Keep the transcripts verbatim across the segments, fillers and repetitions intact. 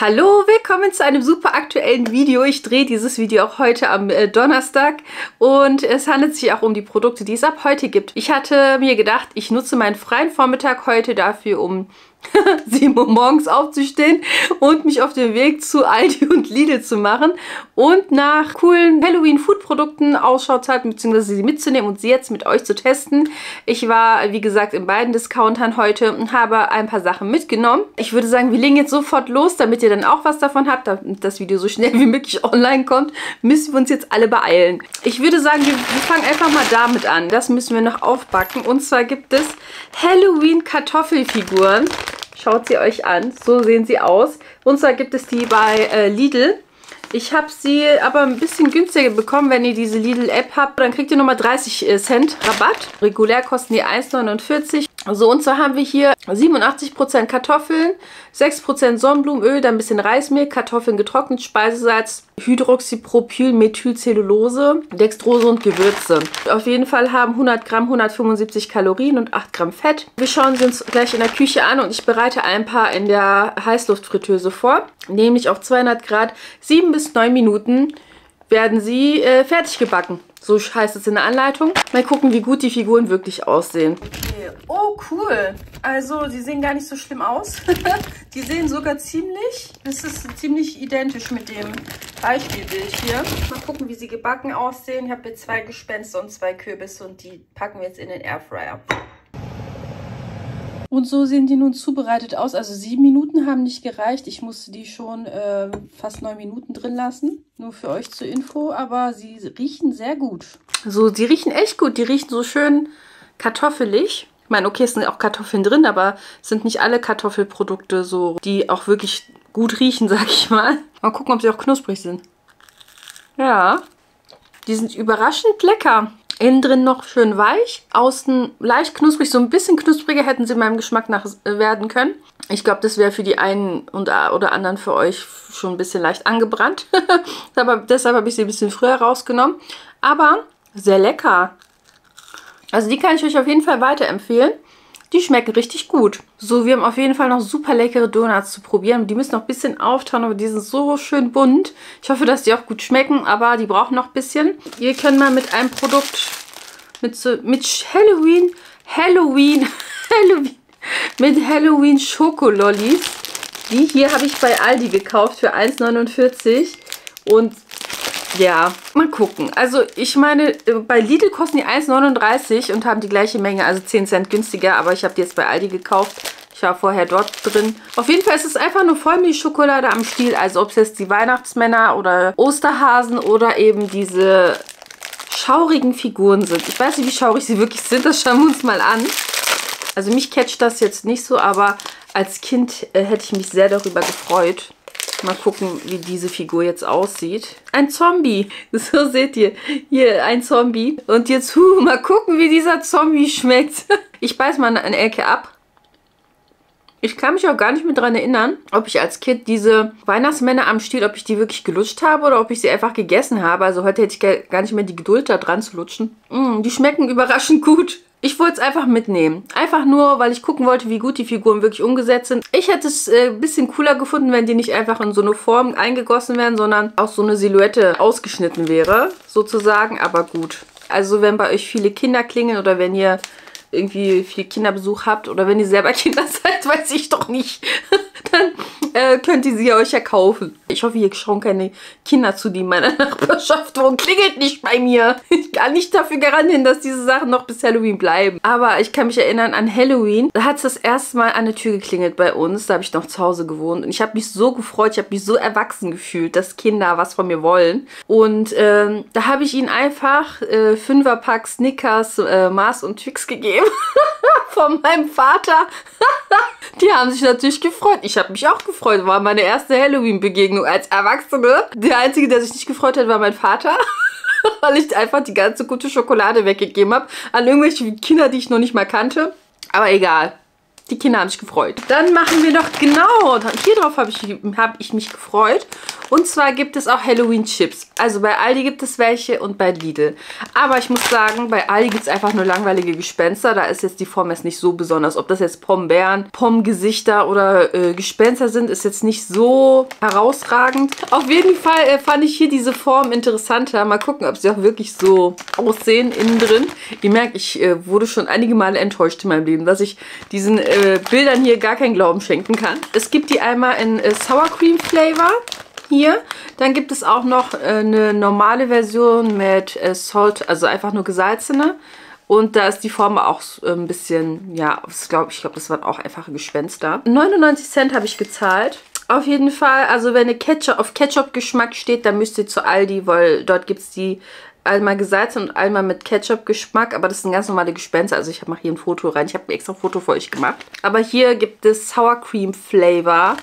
Hallo, willkommen zu einem super aktuellen Video. Ich drehe dieses Video auch heute am äh, Donnerstag und es handelt sich auch um die Produkte, die es ab heute gibt. Ich hatte mir gedacht, ich nutze meinen freien Vormittag heute dafür, um sieben Uhr morgens aufzustehen und mich auf den Weg zu Aldi und Lidl zu machen und nach coolen Halloween-Food-Produkten Ausschau zu halten, beziehungsweise sie mitzunehmen und sie jetzt mit euch zu testen. Ich war, wie gesagt, in beiden Discountern heute und habe ein paar Sachen mitgenommen. Ich würde sagen, wir legen jetzt sofort los, damit ihr dann auch was davon habt, damit das Video so schnell wie möglich online kommt, müssen wir uns jetzt alle beeilen. Ich würde sagen, wir fangen einfach mal damit an. Das müssen wir noch aufbacken. Und zwar gibt es Halloween-Kartoffelfiguren. Schaut sie euch an. So sehen sie aus. Und zwar gibt es die bei äh, Lidl. Ich habe sie aber ein bisschen günstiger bekommen, wenn ihr diese Lidl-App habt. Dann kriegt ihr nochmal dreißig Cent Rabatt. Regulär kosten die eins neunundvierzig. So, und zwar haben wir hier siebenundachtzig Prozent Kartoffeln, sechs Prozent Sonnenblumenöl, dann ein bisschen Reismehl, Kartoffeln getrocknet, Speisesalz, Hydroxypropylmethylcellulose, Dextrose und Gewürze. Auf jeden Fall haben hundert Gramm hundertfünfundsiebzig Kalorien und acht Gramm Fett. Wir schauen sie uns gleich in der Küche an und ich bereite ein paar in der Heißluftfritteuse vor. Nämlich auf zweihundert Grad, sieben bis neun Minuten werden sie äh, fertig gebacken. So heißt es in der Anleitung. Mal gucken, wie gut die Figuren wirklich aussehen. Okay. Oh, cool. Also, die sehen gar nicht so schlimm aus. Die sehen sogar ziemlich, das ist ziemlich identisch mit dem Beispielbild hier. Mal gucken, wie sie gebacken aussehen. Ich habe hier zwei Gespenster und zwei Kürbisse und die packen wir jetzt in den Airfryer. Und so sehen die nun zubereitet aus. Also sieben Minuten haben nicht gereicht. Ich musste die schon äh, fast neun Minuten drin lassen. Nur für euch zur Info. Aber sie riechen sehr gut. So, die riechen echt gut. Die riechen so schön kartoffelig. Ich meine, okay, es sind auch Kartoffeln drin, aber es sind nicht alle Kartoffelprodukte so, die auch wirklich gut riechen, sag ich mal. Mal gucken, ob sie auch knusprig sind. Ja, die sind überraschend lecker. Innen drin noch schön weich, außen leicht knusprig, so ein bisschen knuspriger hätten sie meinem Geschmack nach werden können. Ich glaube, das wäre für die einen und oder anderen für euch schon ein bisschen leicht angebrannt. Deshalb habe ich sie ein bisschen früher rausgenommen. Aber sehr lecker. Also die kann ich euch auf jeden Fall weiterempfehlen. Die schmecken richtig gut. So, wir haben auf jeden Fall noch super leckere Donuts zu probieren. Die müssen noch ein bisschen auftauen, aber die sind so schön bunt. Ich hoffe, dass die auch gut schmecken, aber die brauchen noch ein bisschen. Ihr könnt mal mit einem Produkt, mit, so, mit Halloween, Halloween, Halloween, mit Halloween Schokolollis. Die hier habe ich bei Aldi gekauft für eins neunundvierzig und ja, mal gucken. Also ich meine, bei Lidl kosten die eins neununddreißig und haben die gleiche Menge, also zehn Cent günstiger. Aber ich habe die jetzt bei Aldi gekauft. Ich war vorher dort drin. Auf jeden Fall ist es einfach nur Vollmilchschokolade am Stiel. Also ob es jetzt die Weihnachtsmänner oder Osterhasen oder eben diese schaurigen Figuren sind. Ich weiß nicht, wie schaurig sie wirklich sind. Das schauen wir uns mal an. Also mich catcht das jetzt nicht so, aber als Kind äh, hätte ich mich sehr darüber gefreut. Mal gucken, wie diese Figur jetzt aussieht. Ein Zombie. So seht ihr. Hier, ein Zombie. Und jetzt, hu, mal gucken, wie dieser Zombie schmeckt. Ich beiß mal eine Ecke ab. Ich kann mich auch gar nicht mehr daran erinnern, ob ich als Kind diese Weihnachtsmänner am Stiel, ob ich die wirklich gelutscht habe oder ob ich sie einfach gegessen habe. Also heute hätte ich gar nicht mehr die Geduld, da dran zu lutschen. Mm, die schmecken überraschend gut. Ich wollte es einfach mitnehmen. Einfach nur, weil ich gucken wollte, wie gut die Figuren wirklich umgesetzt sind. Ich hätte es äh, ein bisschen cooler gefunden, wenn die nicht einfach in so eine Form eingegossen wären, sondern auch so eine Silhouette ausgeschnitten wäre, sozusagen. Aber gut. Also wenn bei euch viele Kinder klingeln oder wenn ihr irgendwie viel Kinderbesuch habt oder wenn ihr selber Kinder seid, weiß ich doch nicht, dann äh, könnt ihr sie euch ja kaufen. Ich hoffe, hier schauen keine Kinder zu, die in meiner Nachbarschaft wohnen. Klingelt nicht bei mir. Ich kann nicht dafür garantieren, dass diese Sachen noch bis Halloween bleiben. Aber ich kann mich erinnern an Halloween. Da hat es das erste Mal an der Tür geklingelt bei uns. Da habe ich noch zu Hause gewohnt und ich habe mich so gefreut, ich habe mich so erwachsen gefühlt, dass Kinder was von mir wollen. Und ähm, da habe ich ihnen einfach äh, Fünferpack Snickers, äh, Mars und Twix gegeben. Von meinem Vater. Die haben sich natürlich gefreut. Ich habe mich auch gefreut. War meine erste Halloween-Begegnung als Erwachsene. Der Einzige, der sich nicht gefreut hat, war mein Vater. Weil ich einfach die ganze gute Schokolade weggegeben habe. An irgendwelche Kinder, die ich noch nicht mal kannte. Aber egal. die Kinder haben sich gefreut. Dann machen wir noch, genau, hier drauf habe ich, hab ich mich gefreut. Und zwar gibt es auch Halloween-Chips. Also bei Aldi gibt es welche und bei Lidl. Aber ich muss sagen, bei Aldi gibt es einfach nur langweilige Gespenster. Da ist jetzt die Form jetzt nicht so besonders. Ob das jetzt Pombeeren, Pommgesichter oder äh, Gespenster sind, ist jetzt nicht so herausragend. Auf jeden Fall äh, fand ich hier diese Form interessanter. Mal gucken, ob sie auch wirklich so aussehen innen drin. Ihr merkt, ich äh, wurde schon einige Male enttäuscht in meinem Leben, dass ich diesen äh, Bildern hier gar keinen Glauben schenken kann. Es gibt die einmal in äh, Sour Cream Flavor. Hier. Dann gibt es auch noch äh, eine normale Version mit äh, Salt, also einfach nur gesalzene. Und da ist die Form auch äh, ein bisschen, ja, ich glaube, ich glaub, das waren auch einfache Gespenster. neunundneunzig Cent habe ich gezahlt. Auf jeden Fall, also wenn ihr Ketchup, auf Ketchup-Geschmack steht, dann müsst ihr zu Aldi, weil dort gibt es die einmal gesalzen und einmal mit Ketchup-Geschmack. Aber das sind ganz normale Gespenster, also ich mache hier ein Foto rein. Ich habe extra ein Foto für euch gemacht. Aber hier gibt es Sour Cream Flavor.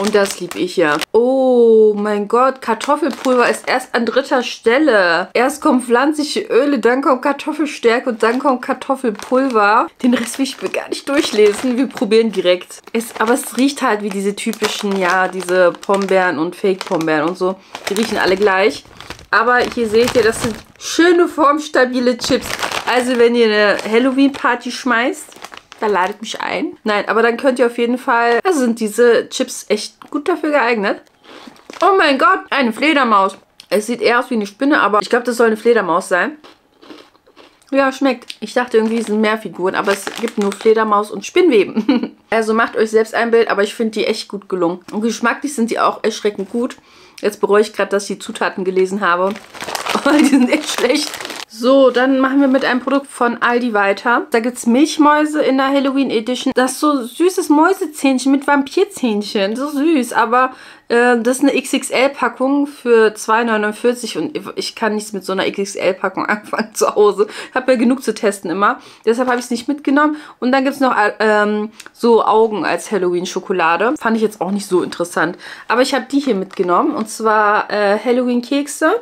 Und das liebe ich ja. Oh mein Gott, Kartoffelpulver ist erst an dritter Stelle. Erst kommen pflanzliche Öle, dann kommt Kartoffelstärke und dann kommt Kartoffelpulver. Den Rest will ich mir gar nicht durchlesen. Wir probieren direkt. Es, aber es riecht halt wie diese typischen, ja, diese Pombeeren und Fake-Pombeeren und so. Die riechen alle gleich. Aber hier seht ihr, das sind schöne, formstabile Chips. Also wenn ihr eine Halloween-Party schmeißt, da ladet mich ein. Nein, aber dann könnt ihr auf jeden Fall... Also sind diese Chips echt gut dafür geeignet. Oh mein Gott, eine Fledermaus. Es sieht eher aus wie eine Spinne, aber ich glaube, das soll eine Fledermaus sein. Ja, schmeckt. Ich dachte irgendwie, es sind mehr Figuren, aber es gibt nur Fledermaus und Spinnweben. Also macht euch selbst ein Bild, aber ich finde die echt gut gelungen. Und geschmacklich sind die auch erschreckend gut. Jetzt bereue ich gerade, dass ich die Zutaten gelesen habe. Die sind echt schlecht. So, dann machen wir mit einem Produkt von Aldi weiter. Da gibt es Milchmäuse in der Halloween Edition. Das ist so süßes Mäusezähnchen mit Vampirzähnchen. So süß, aber äh, das ist eine X X L-Packung für zwei neunundvierzig und ich kann nichts mit so einer X X L-Packung anfangen zu Hause. Ich habe ja genug zu testen immer. Deshalb habe ich es nicht mitgenommen. Und dann gibt es noch ähm, so Augen als Halloween-Schokolade. Fand ich jetzt auch nicht so interessant. Aber ich habe die hier mitgenommen und zwar äh, Halloween-Kekse.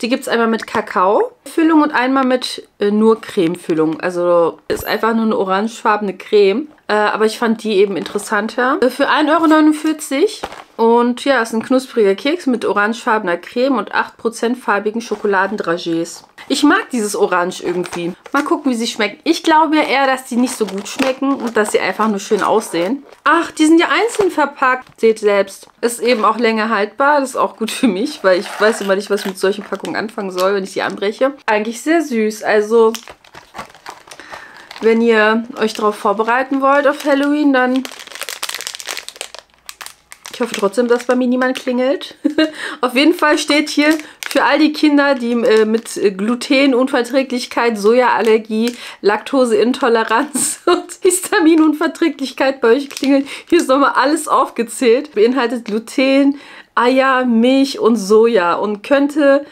Die gibt es einmal mit Kakao-Füllung und einmal mit äh, nur Creme-Füllung. Also ist einfach nur eine orangefarbene Creme. Äh, aber ich fand die eben interessanter. Für ein Euro neunundvierzig. Und ja, ist ein knuspriger Keks mit orangefarbener Creme und acht Prozent farbigen Schokoladendragees. Ich mag dieses Orange irgendwie. Mal gucken, wie sie schmecken. Ich glaube ja eher, dass die nicht so gut schmecken und dass sie einfach nur schön aussehen. Ach, die sind ja einzeln verpackt. Seht selbst. Ist eben auch länger haltbar. Das ist auch gut für mich, weil ich weiß immer nicht, was ich mit solchen Packungen anfangen soll, wenn ich die anbreche. Eigentlich sehr süß. Also, wenn ihr euch darauf vorbereiten wollt auf Halloween, dann... Ich hoffe trotzdem, dass bei mir niemand klingelt. Auf jeden Fall steht hier für all die Kinder, die äh, mit Glutenunverträglichkeit, Sojaallergie, Laktoseintoleranz und Histaminunverträglichkeit bei euch klingeln. Hier ist nochmal alles aufgezählt. Beinhaltet Gluten, Eier, Milch und Soja und könnte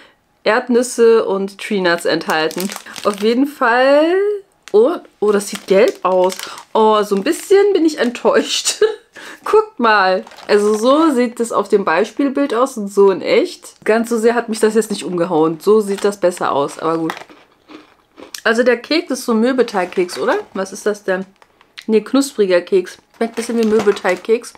Erdnüsse und Tree Nuts enthalten. Auf jeden Fall... Oh, oh, das sieht gelb aus. Oh, so ein bisschen bin ich enttäuscht. Guckt mal. Also so sieht das auf dem Beispielbild aus und so in echt. Ganz so sehr hat mich das jetzt nicht umgehauen. So sieht das besser aus, aber gut. Also der Keks ist so ein Mürbeteigkeks, oder? Was ist das denn? Ne, knuspriger Keks. Schmeckt ein bisschen wie Mürbeteigkeks.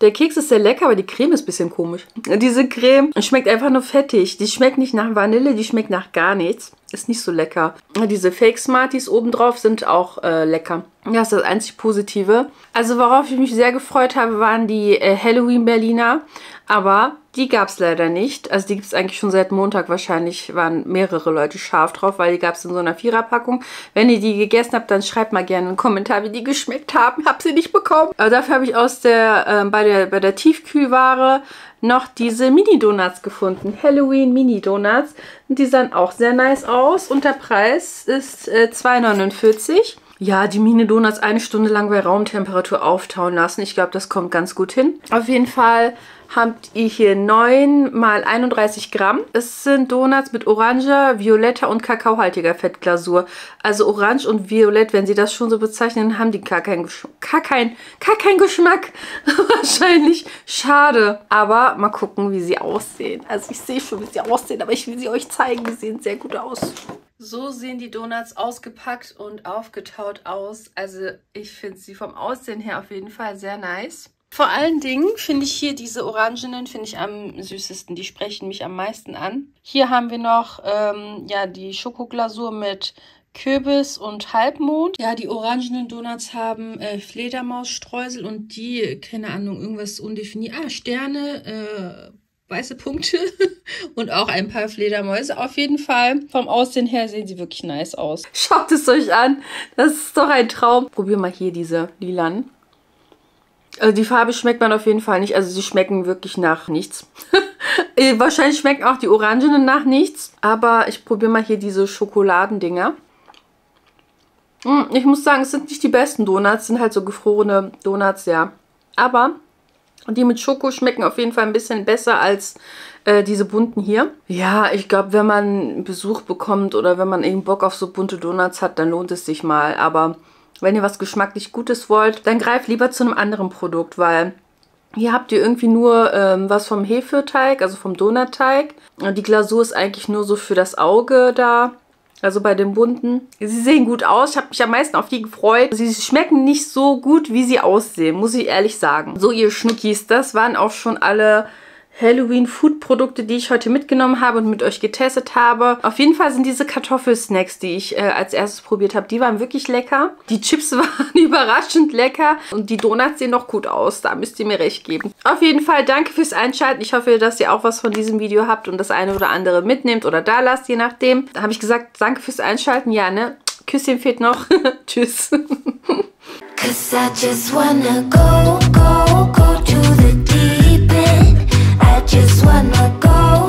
Der Keks ist sehr lecker, aber die Creme ist ein bisschen komisch. Diese Creme schmeckt einfach nur fettig. Die schmeckt nicht nach Vanille, die schmeckt nach gar nichts. Ist nicht so lecker. Diese Fake-Smarties obendrauf sind auch äh, lecker. Ja, ist das einzig Positive. Also worauf ich mich sehr gefreut habe, waren die äh, Halloween-Berliner. Aber die gab es leider nicht. Also die gibt es eigentlich schon seit Montag wahrscheinlich. Waren mehrere Leute scharf drauf, weil die gab es in so einer Viererpackung. Wenn ihr die gegessen habt, dann schreibt mal gerne einen Kommentar, wie die geschmeckt haben. Hab sie nicht bekommen. Aber dafür habe ich aus der, äh, bei der, bei der Tiefkühlware noch diese Mini-Donuts gefunden. Halloween Mini-Donuts. Und die sahen auch sehr nice aus. Und der Preis ist äh, zwei neunundvierzig. Ja, die Mini-Donuts eine Stunde lang bei Raumtemperatur auftauen lassen. Ich glaube, das kommt ganz gut hin. Auf jeden Fall habt ihr hier neun mal einunddreißig Gramm. Es sind Donuts mit oranger, violetter und kakaohaltiger Fettglasur. Also orange und violett, wenn sie das schon so bezeichnen, haben die gar keinen Geschmack. Gar kein, gar kein Geschmack. Wahrscheinlich. Schade. Aber mal gucken, wie sie aussehen. Also ich sehe schon, wie sie aussehen, aber ich will sie euch zeigen. Die sehen sehr gut aus. So sehen die Donuts ausgepackt und aufgetaut aus. Also ich finde sie vom Aussehen her auf jeden Fall sehr nice. Vor allen Dingen finde ich hier diese Orangenen, finde ich am süßesten. Die sprechen mich am meisten an. Hier haben wir noch ähm, ja, die Schokoglasur mit Kürbis und Halbmond. Ja, die orangenen Donuts haben äh, Fledermausstreusel und die, keine Ahnung, irgendwas undefiniert. Ah, Sterne, äh... weiße Punkte und auch ein paar Fledermäuse auf jeden Fall. Vom Aussehen her sehen sie wirklich nice aus. Schaut es euch an. Das ist doch ein Traum. Probier mal hier diese lilanen. Also die Farbe schmeckt man auf jeden Fall nicht. Also sie schmecken wirklich nach nichts. Wahrscheinlich schmecken auch die Orangenen nach nichts. Aber ich probiere mal hier diese Schokoladendinger. Ich muss sagen, es sind nicht die besten Donuts. Es sind halt so gefrorene Donuts, ja. Aber... und die mit Schoko schmecken auf jeden Fall ein bisschen besser als äh, diese bunten hier. Ja, ich glaube, wenn man Besuch bekommt oder wenn man eben Bock auf so bunte Donuts hat, dann lohnt es sich mal. Aber wenn ihr was geschmacklich Gutes wollt, dann greift lieber zu einem anderen Produkt, weil hier habt ihr irgendwie nur ähm, was vom Hefeteig, also vom Donutteig. Die Glasur ist eigentlich nur so für das Auge da. Also bei den bunten. Sie sehen gut aus. Ich habe mich am meisten auf die gefreut. Sie schmecken nicht so gut, wie sie aussehen, muss ich ehrlich sagen. So, ihr Schnuckis, das waren auch schon alle Halloween-Food-Produkte, die ich heute mitgenommen habe und mit euch getestet habe. Auf jeden Fall sind diese Kartoffelsnacks, die ich äh, als erstes probiert habe, die waren wirklich lecker. Die Chips waren überraschend lecker und die Donuts sehen noch gut aus. Da müsst ihr mir recht geben. Auf jeden Fall danke fürs Einschalten. Ich hoffe, dass ihr auch was von diesem Video habt und das eine oder andere mitnehmt oder da lasst, je nachdem. Da habe ich gesagt, danke fürs Einschalten. Ja, ne? Küsschen fehlt noch. Tschüss. Just wanna go, go to the deep end. I just wanna go.